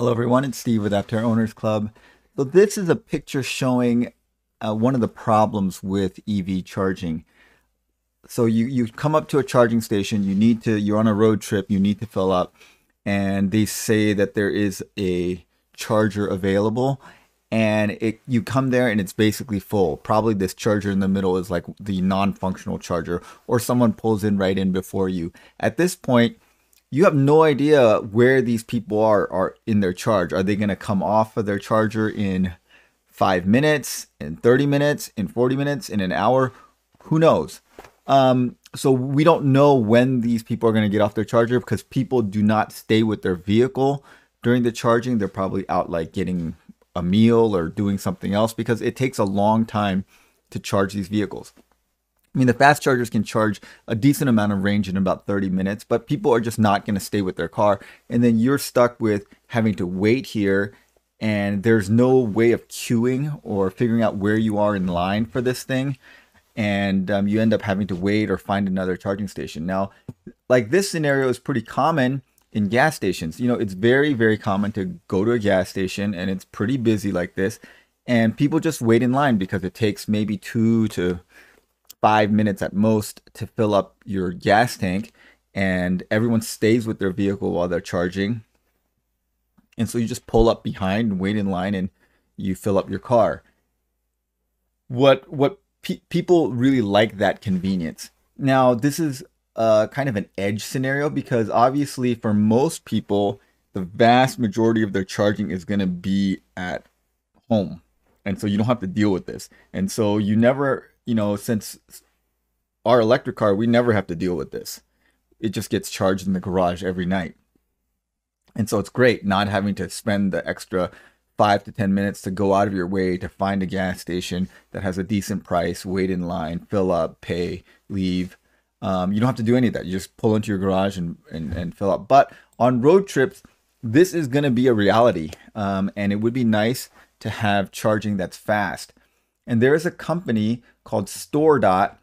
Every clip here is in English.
Hello everyone, it's Steve with Aptera Owners Club. So this is a picture showing one of the problems with EV charging. So you come up to a charging station, you're on a road trip, you need to fill up, and they say that there is a charger available, and you come there and it's basically full. Probably this charger in the middle is like the non-functional charger, or someone pulls in right in before you. At this point, you have no idea where these people are in their charge. Are they going to come off of their charger in 5 minutes, in 30 minutes, in 40 minutes, in an hour? Who knows? So we don't know when these people are going to get off their charger because people do not stay with their vehicle during the charging. They're probably out like getting a meal or doing something else because it takes a long time to charge these vehicles. I mean, the fast chargers can charge a decent amount of range in about 30 minutes, but people are just not going to stay with their car. And then you're stuck with having to wait here, and there's no way of queuing or figuring out where you are in line for this thing. And you end up having to wait or find another charging station. Now, like this scenario is pretty common in gas stations. You know, it's very, very common to go to a gas station and it's pretty busy like this. And people just wait in line because it takes maybe 2 to 5 minutes at most to fill up your gas tank, and everyone stays with their vehicle while they're charging. And so you just pull up behind and wait in line and you fill up your car. People really like that convenience. Now, this is kind of an edge scenario because obviously for most people, the vast majority of their charging is going to be at home. And so you don't have to deal with this. And so you never... You know, since our electric car, we never have to deal with this. It just gets charged in the garage every night. And so it's great not having to spend the extra 5 to 10 minutes to go out of your way to find a gas station that has a decent price, wait in line, fill up, pay, leave. You don't have to do any of that. You just pull into your garage and fill up. But on road trips, this is going to be a reality. And it would be nice to have charging that's fast. And there is a company called StoreDot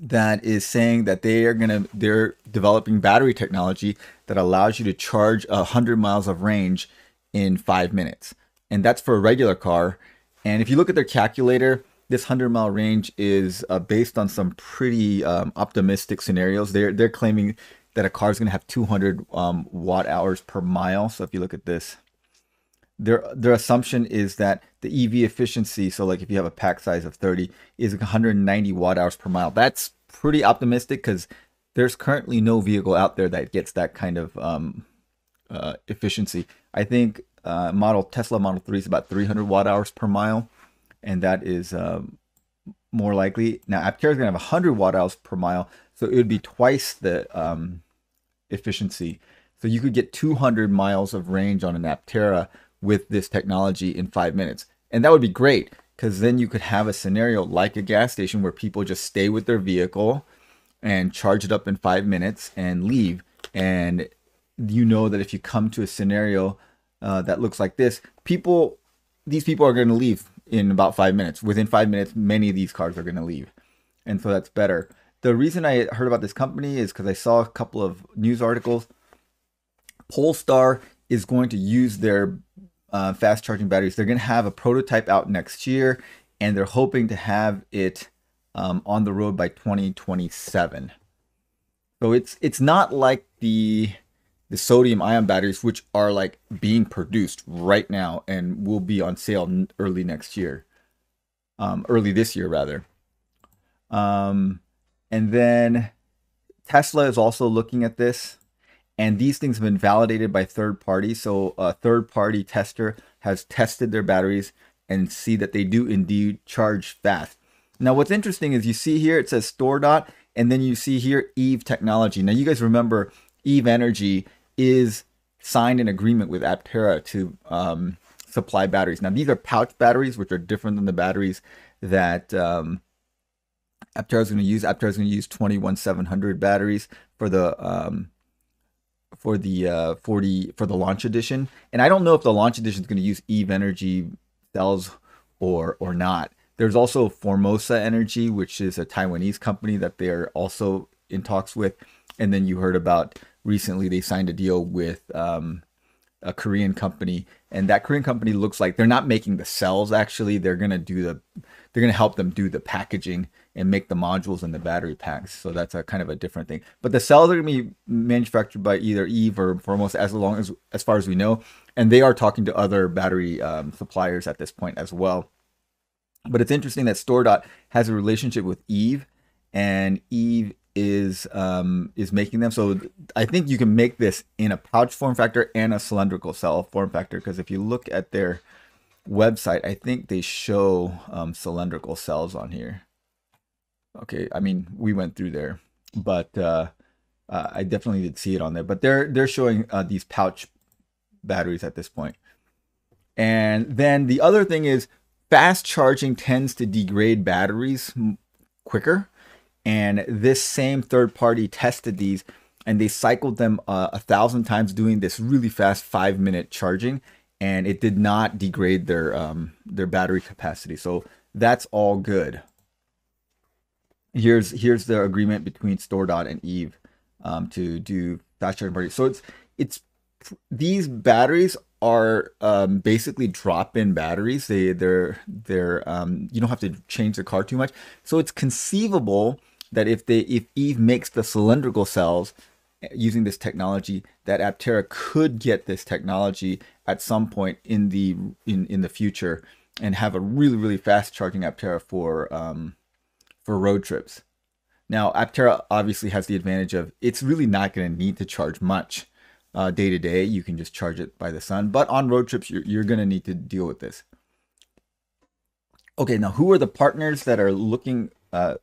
that is saying that they're developing battery technology that allows you to charge 100 miles of range in 5 minutes. And that's for a regular car. And if you look at their calculator, this 100-mile range is based on some pretty optimistic scenarios. They're claiming that a car is going to have 200 watt hours per mile. So if you look at this, their assumption is that the EV efficiency, so like if you have a pack size of 30, is 190 watt hours per mile. That's pretty optimistic because there's currently no vehicle out there that gets that kind of efficiency. I think Tesla Model 3 is about 300 watt hours per mile, and that is more likely. Now, Aptera is going to have 100 watt hours per mile, so it would be twice the efficiency. So you could get 200 miles of range on an Aptera with this technology in 5 minutes. And that would be great because then you could have a scenario like a gas station where people just stay with their vehicle and charge it up in 5 minutes and leave. And you know that if you come to a scenario that looks like this, these people are going to leave in about 5 minutes. Within 5 minutes, many of these cars are going to leave. And so that's better. The reason I heard about this company is because I saw a couple of news articles. Polestar is going to use their fast charging batteries. They're going to have a prototype out next year, and they're hoping to have it on the road by 2027. So it's not like the sodium ion batteries, which are like being produced right now and will be on sale early next year, early this year rather. And then Tesla is also looking at this. And these things have been validated by third parties. So a third party tester has tested their batteries and see that they do indeed charge fast. Now, what's interesting is you see here, it says StoreDot, and then you see here EVE Technology. Now, you guys remember EVE Energy is signed an agreement with Aptera to supply batteries. Now, these are pouch batteries, which are different than the batteries that Aptera is going to use. Aptera is going to use 21700 batteries for the launch edition, and I don't know if the launch edition is going to use EVE Energy cells or not. There's also Formosa Energy, which is a Taiwanese company that they're also in talks with, and then you heard about recently they signed a deal with a Korean company, and that Korean company looks like they're not making the cells. Actually, they're gonna help them do the packaging and make the modules and the battery packs. So that's a kind of a different thing. But the cells are gonna be manufactured by either EVE or Formosa, as far as we know, and they are talking to other battery suppliers at this point as well. But it's interesting that StoreDot has a relationship with EVE, and EVE is making them. So I think you can make this in a pouch form factor and a cylindrical cell form factor, because if you look at their website, I think they show cylindrical cells on here. Okay, I mean, we went through there, but I definitely did see it on there. But they're showing these pouch batteries at this point. And then the other thing is, fast charging tends to degrade batteries quicker. And this same third party tested these, and they cycled them 1,000 times doing this really fast 5-minute charging, and it did not degrade their battery capacity. So that's all good. Here's the agreement between StoreDot and EVE to do fast charging batteries. So it's these batteries are basically drop-in batteries. They're you don't have to change the car too much. So it's conceivable that if EVE makes the cylindrical cells using this technology, that Aptera could get this technology at some point in the future and have a really fast charging Aptera for road trips. Now, Aptera obviously has the advantage of it's really not going to need to charge much day to day. You can just charge it by the sun, but on road trips you're going to need to deal with this. Okay, now who are the partners that are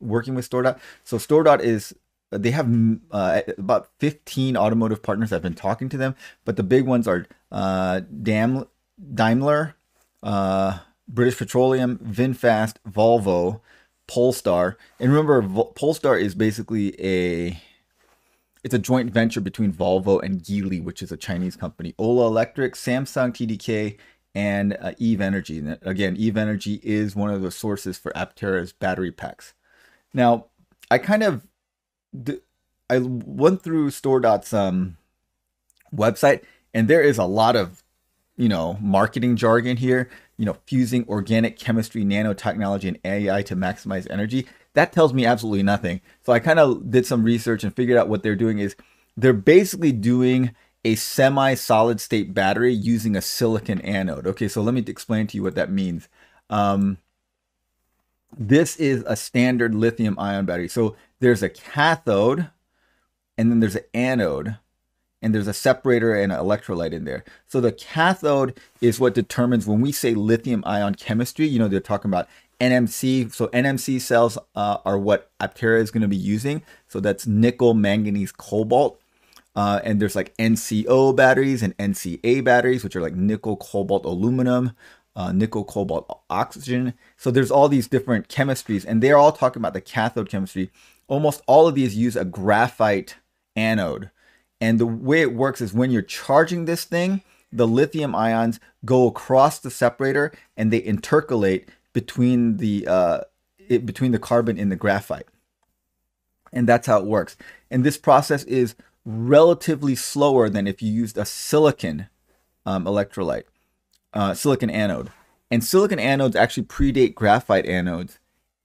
working with StoreDot? So StoreDot is, they have about 15 automotive partners. I've been talking to them, but the big ones are Daimler, British Petroleum, Vinfast, Volvo, Polestar. And remember, Polestar is basically it's a joint venture between Volvo and Geely, which is a Chinese company, Ola Electric, Samsung, TDK, and EVE Energy. And again, EVE Energy is one of the sources for Aptera's battery packs. Now, I went through StoreDot's website, and there is a lot of, marketing jargon here, fusing organic chemistry, nanotechnology, and AI to maximize energy. That tells me absolutely nothing. So I kind of did some research and figured out what they're doing is they're basically doing a semi-solid state battery using a silicon anode. Okay, so let me explain to you what that means. This is a standard lithium ion battery. So there's a cathode, and then there's an anode, and there's a separator and an electrolyte in there. So the cathode is what determines, when we say lithium ion chemistry, they're talking about NMC. So NMC cells are what Aptera is going to be using. So that's nickel, manganese, cobalt. And there's like NCO batteries and NCA batteries, which are like nickel, cobalt, aluminum, nickel, cobalt, oxygen. So there's all these different chemistries, and they're all talking about the cathode chemistry. Almost all of these use a graphite anode. And the way it works is, when you're charging this thing, the lithium ions go across the separator and they intercalate between the carbon and the graphite, and that's how it works. And this process is relatively slower than if you used a silicon electrolyte, silicon anode. And silicon anodes actually predate graphite anodes,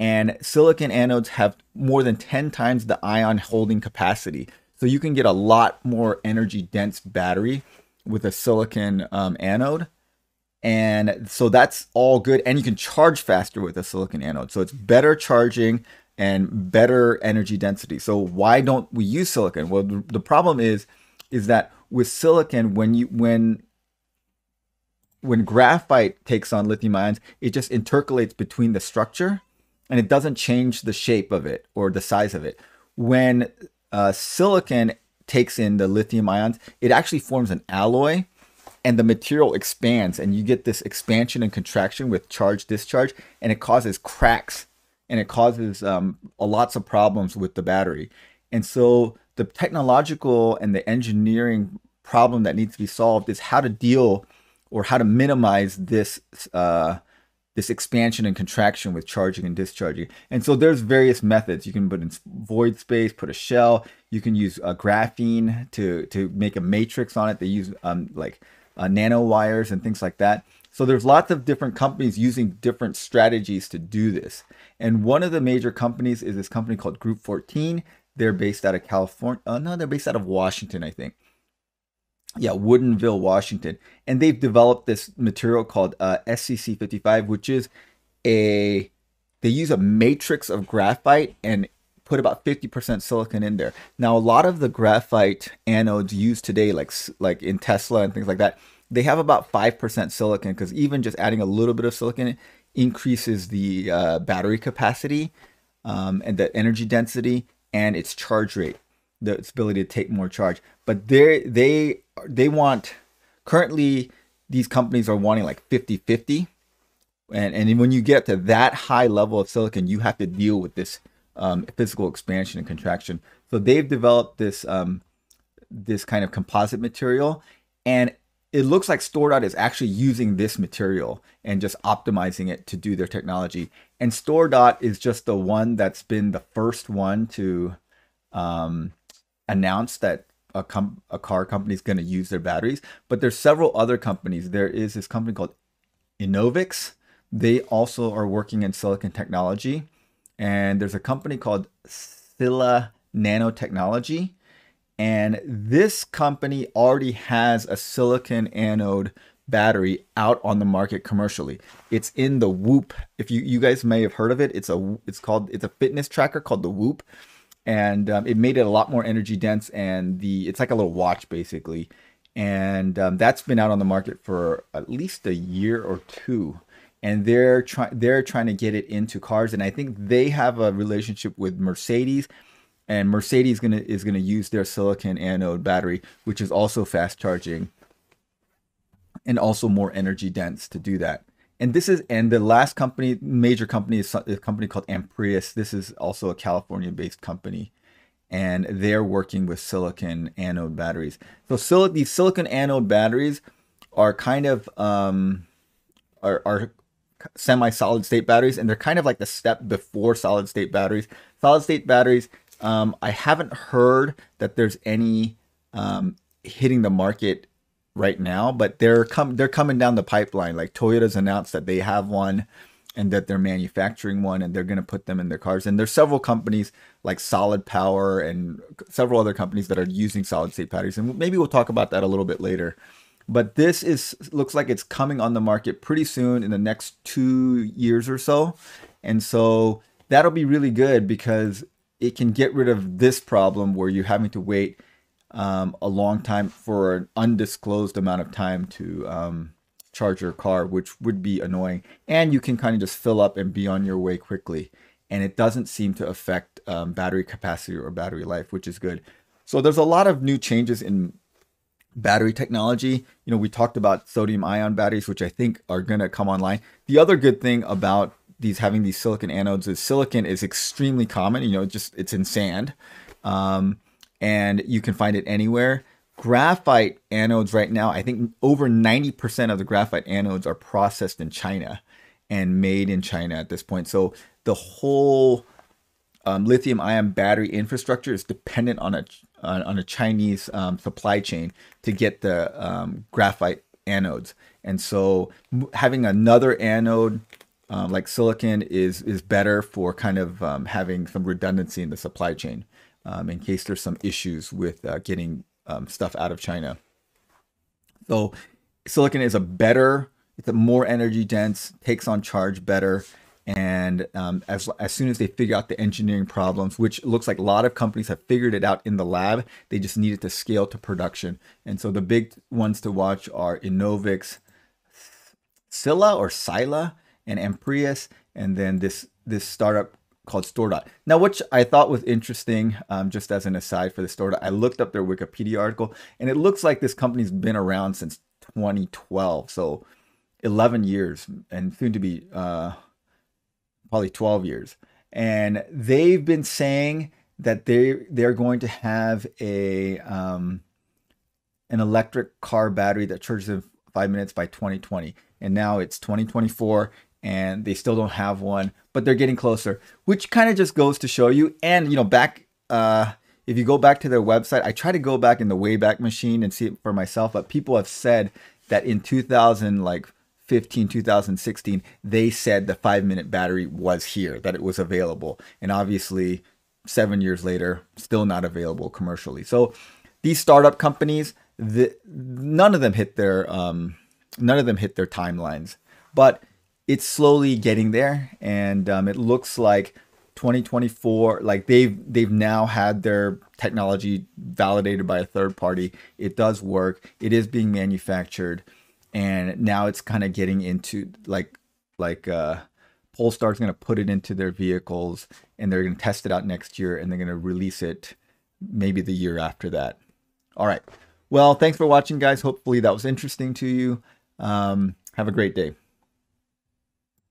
and silicon anodes have more than 10 times the ion holding capacity. So you can get a lot more energy dense battery with a silicon anode. And so that's all good. And you can charge faster with a silicon anode. So it's better charging and better energy density. So why don't we use silicon? Well, the problem is that with silicon, when graphite takes on lithium ions, it just intercalates between the structure, and it doesn't change the shape of it or the size of it. When silicon takes in the lithium ions, it actually forms an alloy, and the material expands, and you get this expansion and contraction with charge discharge, and it causes cracks, and it causes lots of problems with the battery. And so the technological and the engineering problem that needs to be solved is how to deal, or how to minimize this expansion and contraction with charging and discharging. And so there's various methods. You can put in void space, put a shell. You can use graphene to make a matrix on it. They use nano wires and things like that. So there's lots of different companies using different strategies to do this. And one of the major companies is this company called Group 14. They're based out of California. No, they're based out of Washington, I think. Yeah, Woodinville, Washington. And they've developed this material called SCC55, which is a, they use a matrix of graphite and put about 50% silicon in there. Now, a lot of the graphite anodes used today, like in Tesla and things like that, they have about 5% silicon, because even just adding a little bit of silicon increases the battery capacity and the energy density and its charge rate, the ability to take more charge. But they want, currently these companies are wanting like 50-50. And when you get to that high level of silicon, you have to deal with this physical expansion and contraction. So they've developed this, this kind of composite material, and it looks like StoreDot is actually using this material and just optimizing it to do their technology. And StoreDot is just the one that's been the first one to announce that a car company is going to use their batteries. But there's several other companies. There is this company called Enovix. They also are working in silicon technology. And there's a company called Sila Nanotechnology. And this company already has a silicon anode battery out on the market commercially. It's in the Whoop. If you guys may have heard of it, it's a fitness tracker called the Whoop, and it made it a lot more energy dense. And it's like a little watch basically, and that's been out on the market for at least a year or two. And they're trying to get it into cars. And I think they have a relationship with Mercedes. And Mercedes is gonna use their silicon anode battery, which is also fast charging and also more energy dense to do that. And this is, and the last company, major company, is a company called Amprius. This is also a California-based company, and they're working with silicon anode batteries. So these silicon anode batteries are kind of are semi-solid state batteries, and they're kind of like the step before solid state batteries. Solid state batteries, I haven't heard that there's any hitting the market right now, but they're coming down the pipeline. Like Toyota's announced that they have one and that they're manufacturing one, and they're going to put them in their cars. And there's several companies like Solid Power and several other companies that are using solid state batteries. And maybe we'll talk about that a little bit later. But this looks like it's coming on the market pretty soon in the next 2 years or so. And so that'll be really good, because it can get rid of this problem where you're having to wait a long time for an undisclosed amount of time to charge your car, which would be annoying. And you can kind of just fill up and be on your way quickly. And it doesn't seem to affect battery capacity or battery life, which is good. So there's a lot of new changes in battery technology. You know, we talked about sodium ion batteries, which I think are going to come online. The other good thing about having these silicon anodes is silicon is extremely common. You know, it's in sand, and you can find it anywhere. Graphite anodes right now, I think over 90% of the graphite anodes are processed in China and made in China at this point. So the whole lithium-ion battery infrastructure is dependent on a Chinese supply chain to get the graphite anodes. And so having another anode like silicon is better for kind of having some redundancy in the supply chain in case there's some issues with getting stuff out of China. So silicon is it's a more energy dense, takes on charge better. And as soon as they figure out the engineering problems, which looks like a lot of companies have figured it out in the lab, they just need it to scale to production. And so the big ones to watch are Enovix, Sila, and Amprius, and then this startup called StoreDot. Now, which I thought was interesting, just as an aside for the StoreDot, I looked up their Wikipedia article, and it looks like this company's been around since 2012, so 11 years, and soon to be probably 12 years. And they've been saying that they're going to have an electric car battery that charges in 5 minutes by 2020. And now it's 2024, and they still don't have one, but they're getting closer, which kind of just goes to show you. And, you know, if you go back to their website, I try to go back in the Wayback Machine and see it for myself, but people have said that in 2015, 2016, they said the 5-minute battery was here, that it was available. And obviously 7 years later, still not available commercially. So these startup companies, none of them hit their timelines, but it's slowly getting there. And it looks like 2024, like they've now had their technology validated by a third party. It does work. It is being manufactured, and now it's kind of getting into Polestar is going to put it into their vehicles, and they're going to test it out next year, and they're going to release it maybe the year after that. All right. Well, thanks for watching, guys. Hopefully that was interesting to you. Have a great day.